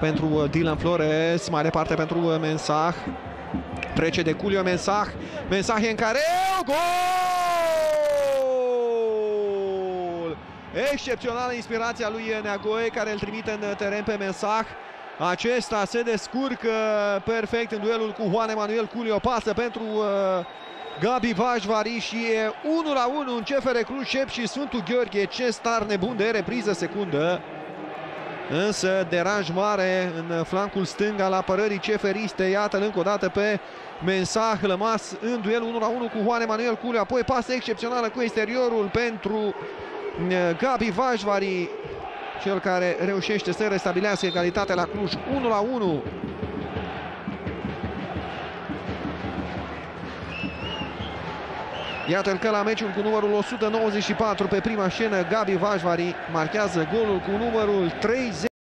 Pentru Dylan Flores, mai departe pentru Mensah, trece de Julio Mensah, Mensah e în careu, gol! Excepțională inspirația lui Neagoie, care îl trimite în teren pe Mensah. Acesta se descurcă perfect în duelul cu Juan Emanuel Culio, pasă pentru Gabi Vasvári și e 1-1 în CFR Cluj, Șep și Sfântul Gheorghe. Ce star nebun de repriză secundă! Însă deranj mare în flancul stâng al apărării ceferiste. Iată-l încă o dată pe Mensah, rămas în duel 1-1 cu Juan Emanuel Culio. Apoi pasă excepțională cu exteriorul pentru Gabi Vasvári, cel care reușește să restabilească egalitatea la Cluj, 1-1. Iată-l că la meciul cu numărul 194 pe prima scenă, Gabi Vasvári marchează golul cu numărul 30.